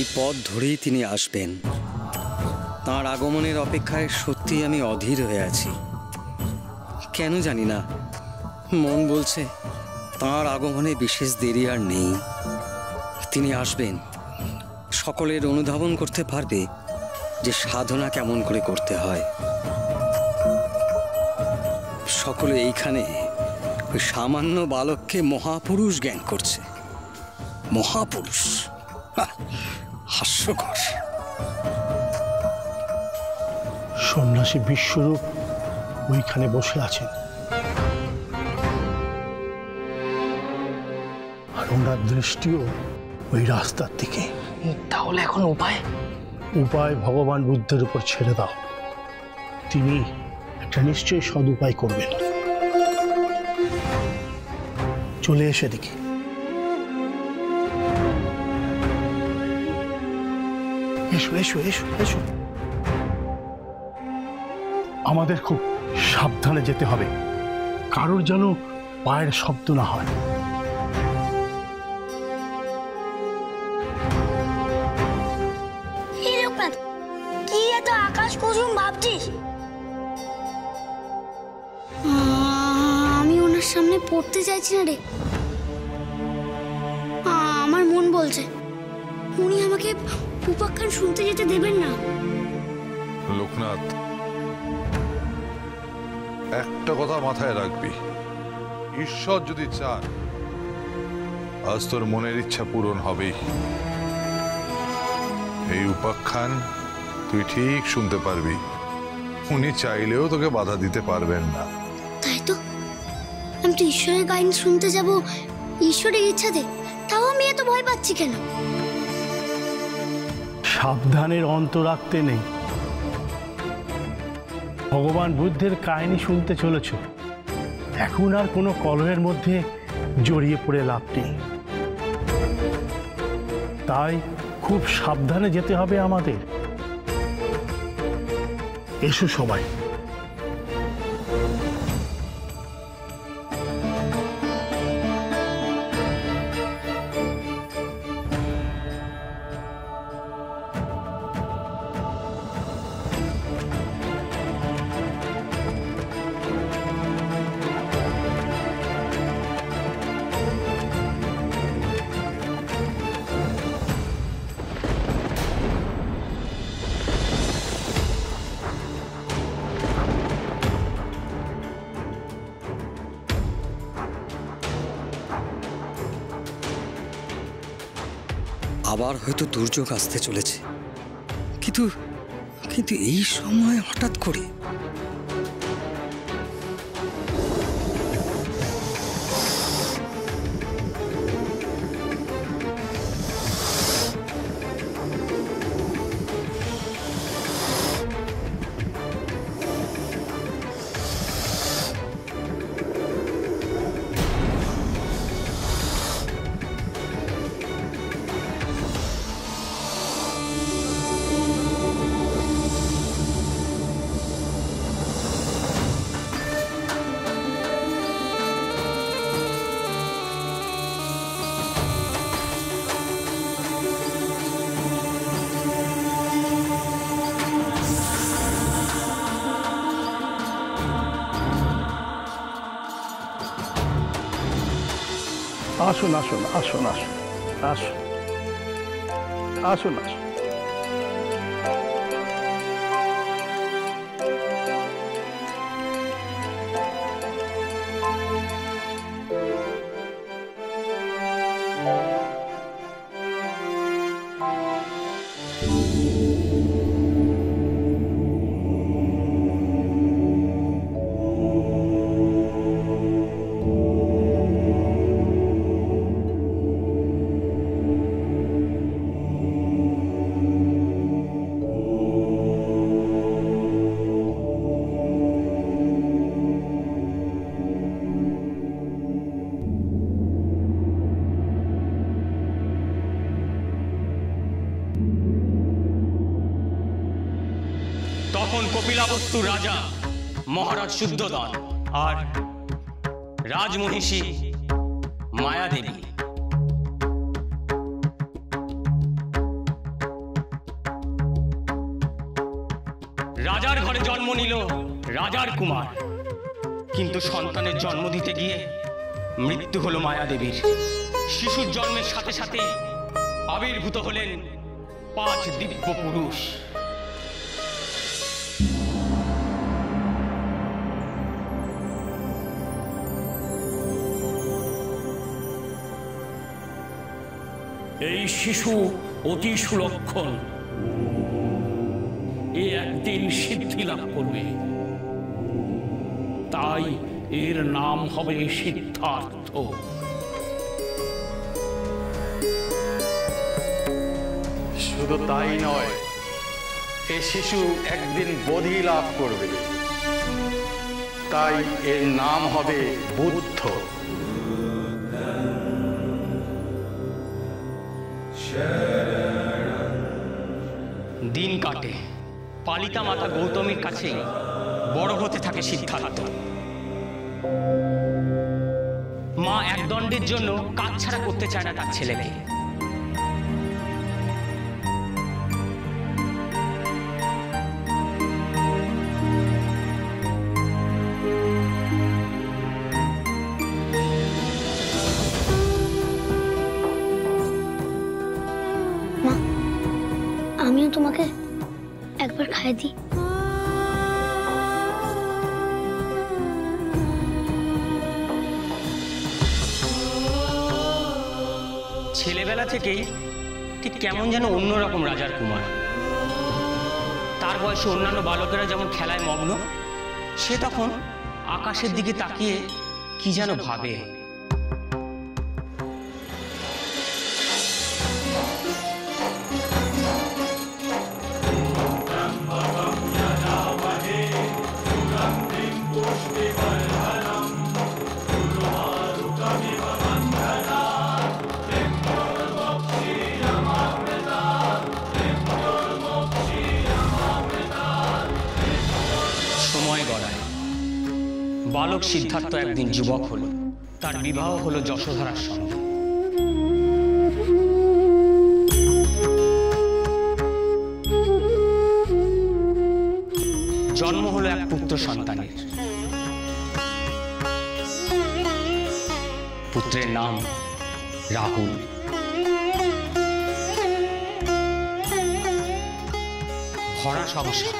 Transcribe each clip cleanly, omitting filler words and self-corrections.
এই পথ ধরেই তিনি আসবেন। তার আগমনের অপেক্ষায় সত্যি আমি অধীর হয়ে আছি। কেন জানি না, মন বলছে তার আগমনে বিশেষ দেরি আর নেই। তিনি আসবেন, সকলের অনুধাবন করতে পারবে যে সাধনা কেমন করে করতে হয়। সকলে এইখানে ওই সামান্য বালককে মহাপুরুষ জ্ঞান করছে। মহাপুরুষ, হাস্যকর। সন্ন্যাসী বিশ্বরূপ ওইখানে বসে আছেন, আর ওনার দৃষ্টিও ওই রাস্তার দিকে। তাহলে এখন উপায়? উপায় ভগবান বুদ্ধের উপর ছেড়ে দাও, তিনি একটা নিশ্চয়ই সদুপায় করবেন। চলে এসে দেখি। এসো এসো এসো এসো। আমাদের খুব সাবধানে যেতে হবে, কারোর যেন পায়ের শব্দ না হয়। আমি ওনার সামনে পড়তে চাইছি না রে, আমার মন বলছে উনি আমাকে উপাখ্যান শুনতে যেতে দেবেন না। লোকনাথ, একটা কথা মাথায় রাখবি, ঈশ্বর যদি চান আজ তোর মনের ইচ্ছা পূরণ হবেই। এই উপাখ্যান তুই ঠিক শুনতে পারবি, উনি চাইলেও তোকে বাধা দিতে পারবেন না। তাই তো, আমি তো ঈশ্বরের গান শুনতে যাব ঈশ্বরের ইচ্ছাতে, তাও আমি এত ভয় পাচ্ছি কেন? সাবধানের অন্ত রাখতে নেই। ভগবান বুদ্ধের কাহিনী শুনতে চলেছ, এখন আর কোনো কলহের মধ্যে জড়িয়ে পড়ে লাভ নেই। তাই খুব সাবধানে যেতে হবে আমাদের। এসো সবাই। আবার হয়তো দুর্যোগ আসতে চলেছে, কিন্তু কিন্তু এই সময় হঠাৎ করে। আসুন আসুন আসুন আসুন আসুন আসুন আসুন। কপিলাবস্তু রাজা মহারাজ শুদ্ধোদন আর রাজমহিষী মায়াদেবী রাজার ঘরে জন্ম নিল রাজার কুমার, কিন্তু সন্তানের জন্ম দিতে গিয়ে মৃত্যু হলো মায়াদেবীর। শিশুর জন্মের সাথে সাথে আবির্ভূত হলেন পাঁচ দিব্য পুরুষ। এই শিশু অতি সুলক্ষণ, এ একদিন সিদ্ধি লাভ করবে, তাই এর নাম হবে সিদ্ধার্থ। শুধু তাই নয়, এ শিশু একদিন বোধি লাভ করবে, তাই এর নাম হবে বুদ্ধ। দিন কাটে, পালিতা মাতা গৌতমীর কাছে বড় হতে থাকে সিদ্ধার্থ। মা এক দণ্ডের জন্য কাজ ছাড়া করতে চায় না তার ছেলেকে। তোমাকে একবার খাইয়ে দিই। ছেলেবেলা থেকেই ঠিক কেমন যেন অন্যরকম রাজার কুমার। তার বয়সে অন্যান্য বালকেরা যেমন খেলায় মগ্ন, সে তখন আকাশের দিকে তাকিয়ে কি যেন ভাবে। বালক সিদ্ধার্থ একদিন যুবক হল। তার বিবাহ হল যশোধরার সঙ্গে। জন্ম হল এক পুত্র সন্তানের। পুত্রের নাম রাহুল। ভরা সংসার,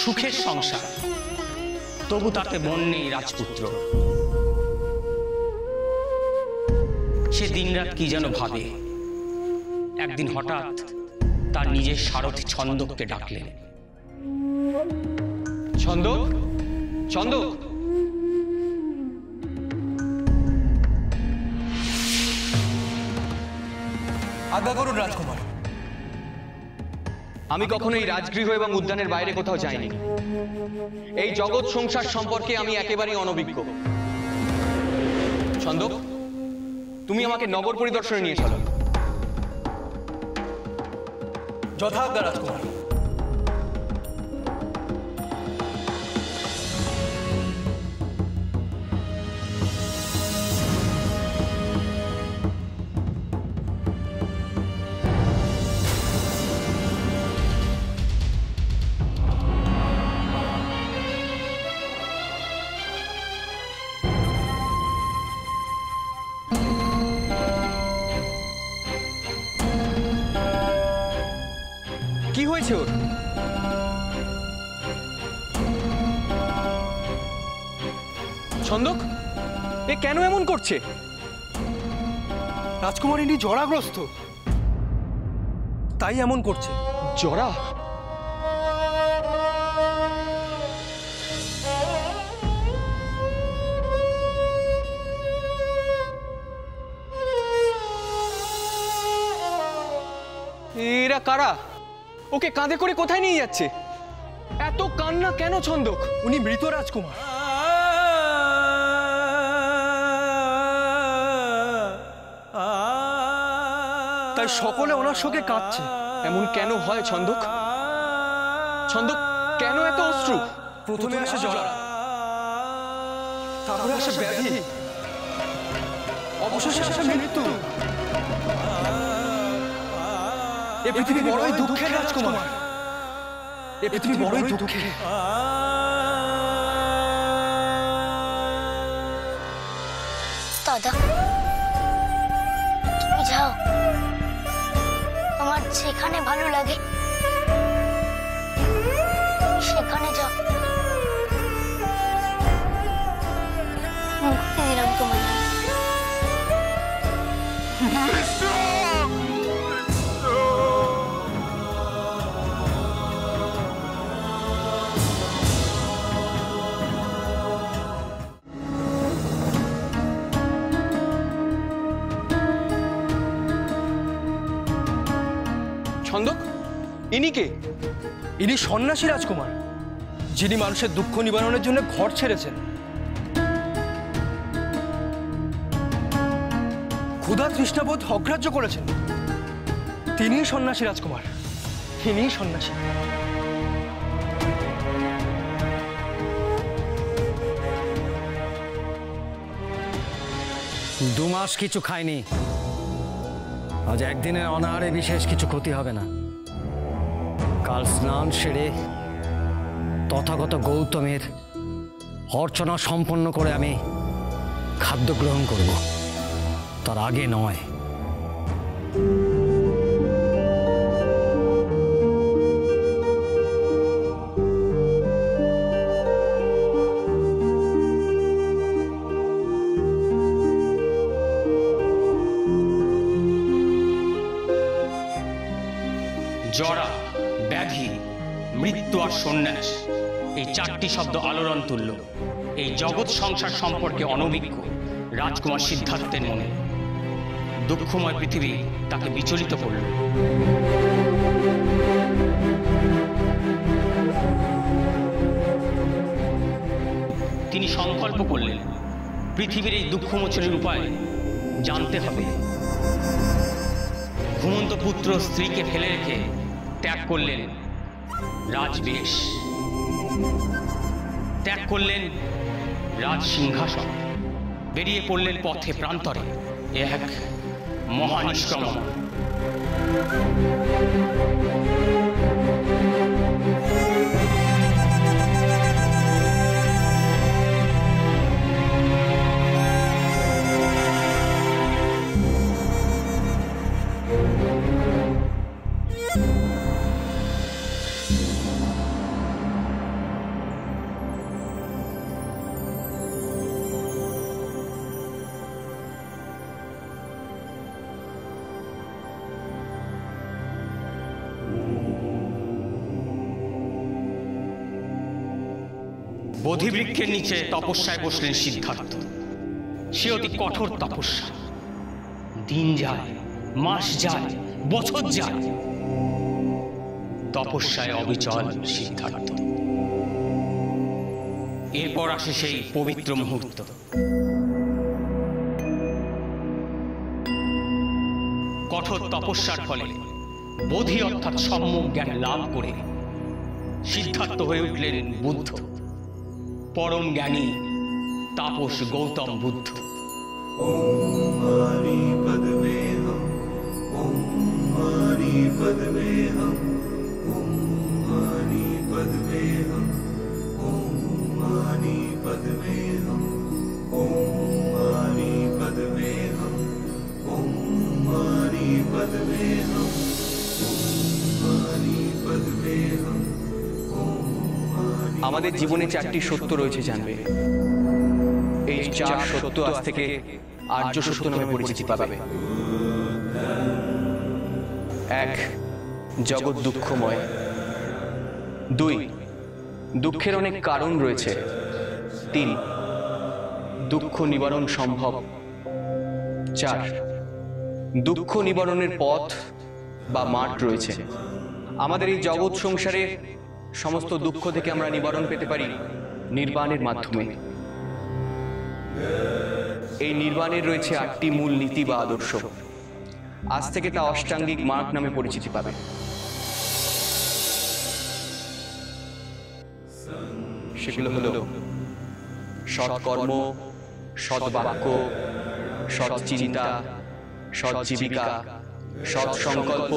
সুখের সংসার, তবু তাতে মন নেই রাজপুত্র। সে দিনরাত কি যেন ভাবে। একদিন হঠাৎ তার নিজের সারথি ছন্দককে ডাকলেন। ছন্দক, ছন্দক। আজ্ঞা করুন রাজকুমার, আমি কখনোই রাজগৃহ এবং উদ্যানের বাইরে কোথাও যাইনি। এই জগৎ সংসার সম্পর্কে আমি একেবারেই অনভিজ্ঞ। ছন্দক, তুমি আমাকে নগর পরিদর্শনে নিয়ে চলো। যথাজ্ঞা রাজকুমার। ছন্দক, এ কেন এমন করছে? রাজকুমার ইনি জরাগ্রস্ত, তাই এমন করছে। জরা? এরা কারা? ওকে কাঁধে করে কোথায় নিয়ে যাচ্ছে? এত কান্না কেন ছন্দক? উনি মৃত রাজকুমার। তাই সকলে ওনার শোকে কাঁদছে। এমন কেন হয় ছন্দক? ছন্দক, কেন এত অশ্রু? প্রথমে আসে জরা, তারপরে আসে ব্যাধি, অবশেষে আসে মৃত্যু। এ পৃথিবী বড়ই দুঃখের রাজকুমার। 애들이 뭐래 독해. दादा तुम जाओ तुम्हारे सेखाने भालो लगे सेखाने जाओ मुक्ति दिलाम तुम्हारे इनी सन्यासी राजकुमार जिन्हें मानुषेर दुख निवारण घर छेड़ेछेन क्षुधा तृष्णाबोध अग्राह्य करेछेन तिनिई सन्यासी राजकुमार इनिई सन्यासी दो मास किछु खाइनी आज एक दिन अनाहारे विशेष किछु क्षति हबे ना काल स्नान सेरे तथागत गौतमेर अर्चना सम्पन्न करे आमी खाद्य ग्रहण करब तार आगे नय जरा व्याधि मृत्यु और सन्यास चारटी शब्द आलोड़न तुल्लो जगत संसार सम्पर्के अनभिज्ञ राजकुमार सिद्धार्थेर मने दुःखमय पृथ्वी ताके विचलित करल तिनि संकल्प करलेन पृथिवीर एई दुःखमोचनेर उपाय जानते हबे घुमंत पुत्र स्त्री के फेले रेखे त्याग करलेन राजवेश त्याग करलेन राजसिंहासन बेरिये पड़लेन पथे प्रान्तरे एक महानिष्क्रमण बोधिवृक्षের नीचे तपस्याয় बसलें सिद्धार्थ से अति कठोर तपस्या दिन जाए मास जाए बछर जाए तपस्याय अविचल सिद्धार्थ एरपर आसे सेई पवित्र मुहूर्त कठोर तपस्यार फले बोधि अर्थात सम्यक ज्ञान लाभ करे सिद्धार्थ हये उठलेन बुद्ध परम ज्ञानी तापस गौतम बुद्ध हमारे जीवने चारटी सत्य रयेछे जानबे एई चार सत्य आज थेके आर्य सत्य नामे परिचिति पाबे एक जगत दुःखमय दुई दुःखेर अनेक कारण रयेछे तीन दुःख निवारण सम्भव चार दुःख निवारणेर पथ बा मार्ग रयेछे आमादेर एई जगत संसारे समस्त दुख থেকে আমরা নিবারণ পেতে পারি নির্বাণের মাধ্যমে এই নির্বাণের রয়েছে আটটি মূল নীতি বা আদর্শ আজ থেকে তা অষ্টাঙ্গিক মার্গ নামে পরিচিতি পাবে সেগুলো হলো সৎ কর্ম সৎ বাক্য সৎ চিন্তা সৎ জীবিকা সৎ সংকল্প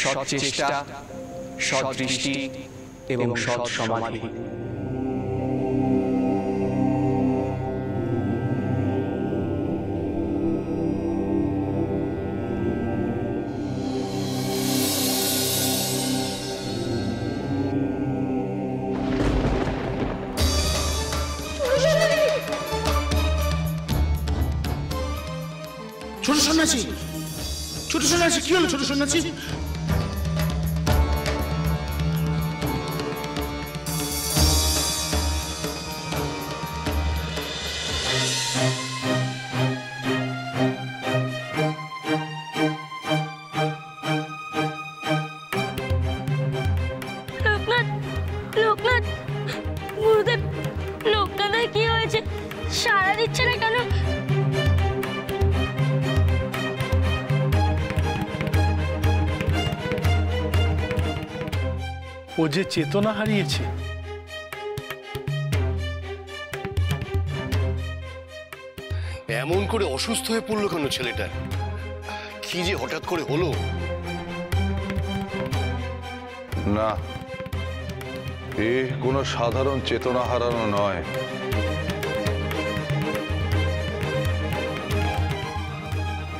সৎ চেষ্টা सत् दृष्टि एवं सत् समाधि। छोटो सन्यासी के हलो? छोटो सन्यासी चेतना हारिয়েছে এমন করে অসুস্থ হয়ে পড়ল কেন ছেলেটা? কি যে হঠাৎ করে হলো? না, এ কোনো সাধারণ চেতনা হারানো নয়।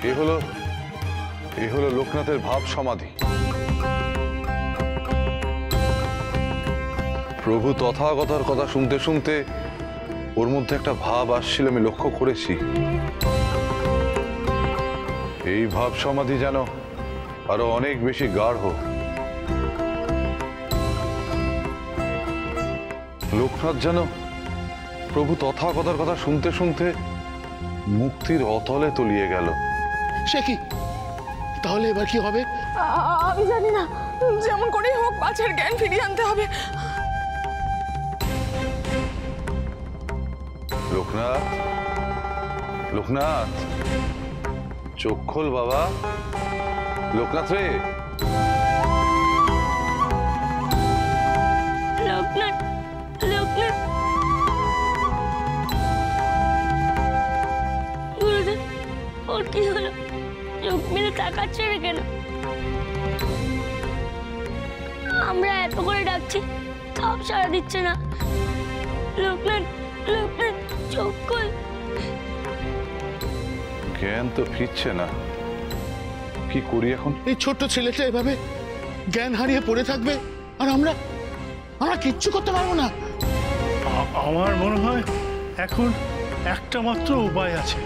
এ হলো লোকনাথের ভাব সমাধি। প্রভু তথাগতার কথা শুনতে শুনতে ওর মধ্যে একটা ভাব আসছিল, আমি লক্ষ্য করেছি। এই ভাব সমাধি যেন আরো অনেক বেশি গাঢ়। লোকনাথ যেন প্রভু তথাগতার কথা শুনতে শুনতে মুক্তির অতলে তলিয়ে গেল। সে কি? তাহলে এবার কি হবে? আমি জানি না, যেমন করেই হোক পাঁচের জ্ঞান ফিরিয়ে আনতে হবে। लोकनाथ, लोकनाथ चोख खोल बाबा। लोकनाथ रे, लोकनाथ, लोकनाथ गुरुदेव और की होलो? लोक मिले ताकाच्छे ना केन? आमरा एत करे डाकछी तब सारा दिच्छे ना। लोकनाथ, लोकनाथ জ্ঞান তো ফিরছে না, কি করি এখন? এই ছোট্ট ছেলেটা এভাবে জ্ঞান হারিয়ে পড়ে থাকবে আর আমরা কিচ্ছু করতে পারবো না। আমার মনে হয় এখন একটা মাত্র উপায় আছে,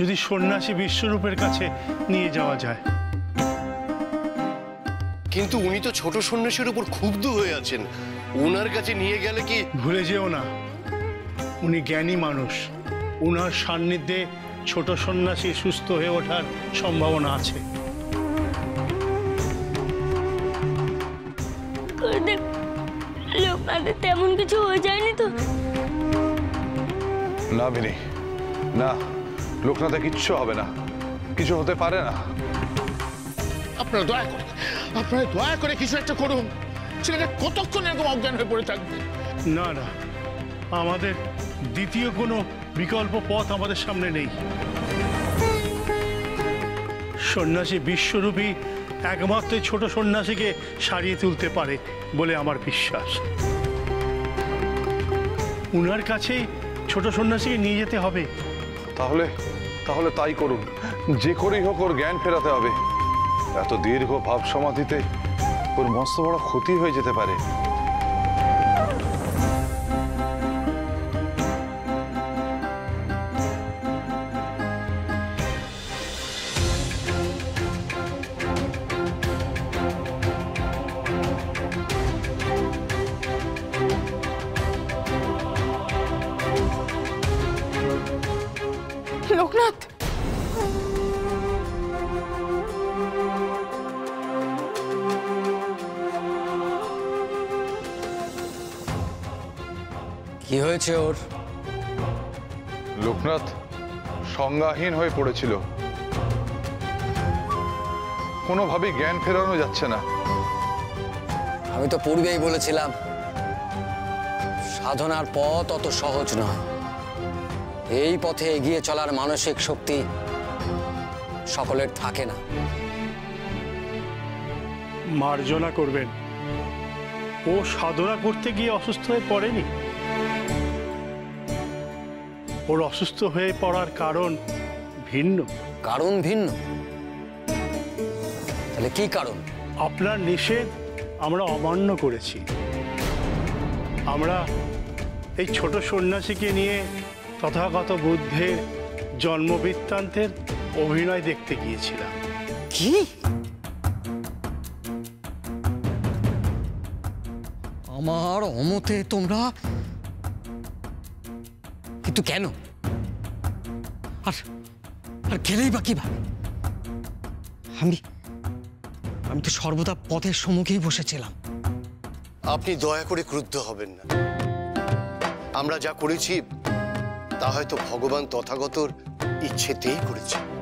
যদি সন্ন্যাসী বিশ্বরূপের কাছে নিয়ে যাওয়া যায়। কিন্তু উনি তো ছোট সন্ন্যাসীর উপর ক্ষুব্ধ হয়ে আছেন, ওনার কাছে নিয়ে গেলে কি? ভুলে যেও না, উনি জ্ঞানী মানুষ, উনার সান্নিধ্যে ছোট সন্ন্যাসী সুস্থ হয়ে ওঠার সম্ভাবনা আছে। লোকনাথের তেমন কিছু হয়ে যায়নি তো? না বিনি, না, লোকনাথে কিচ্ছু হবে না, কিছু হতে পারে না। আপনারা দয়া করে, কিছু একটা করুন। ছেলেটা কতক্ষণ এরকম অজ্ঞান হয়ে পড়ে থাকবে? না না, আমাদের দ্বিতীয় কোনো বিকল্প পথ আমাদের সামনে নেই। সন্ন্যাসী বিশ্বরূপী একমাত্র ছোট সন্ন্যাসীকে সারিয়ে তুলতে পারে বলে আমার বিশ্বাস। উনার কাছেই ছোট সন্ন্যাসীকে নিয়ে যেতে হবে। তাহলে তাহলে তাই করুন, যে করেই হোক ওর জ্ঞান ফেরাতে হবে। এত দীর্ঘ ভাব সমাধিতে ওর মস্ত বড় ক্ষতি হয়ে যেতে পারে। ওর লোকনাথ সংজ্ঞাহীন হয়ে পড়েছিল, কোনোভাবেই জ্ঞান ফেরানো যাচ্ছে না। আমি তো পূর্বেই বলেছিলাম সাধনার পথ অত সহজ নয়। এই পথে এগিয়ে চলার মানসিক শক্তি সকলের থাকে না। मार्जना करबेन। ओ साधना करते गिये असुस्थ हये पड़ेनि। ओर असुस्थ हये पड़ार कारण भिन्न। कारण भिन्न? ताहले कि कारण? आपनार निषेध आमरा अमान्य करेछि। आमरा एई छोटो सन्यासीके निये तथागत बुद्धेर जन्मवृत्तान्तेर अभिनय देखते गियेछिलाम। कि आमार अमते तोमरा किन्तु केन आर आर गेलेई बा किभाबे? आमी तो सर्वदा पथेर सम्मुखेई बसेछिलाम। आपनि दया करे क्रुद्ध हबेन ना। आमरा जा करेछि ता हयतो भगवान तथागतर इच्छातेई करेछि।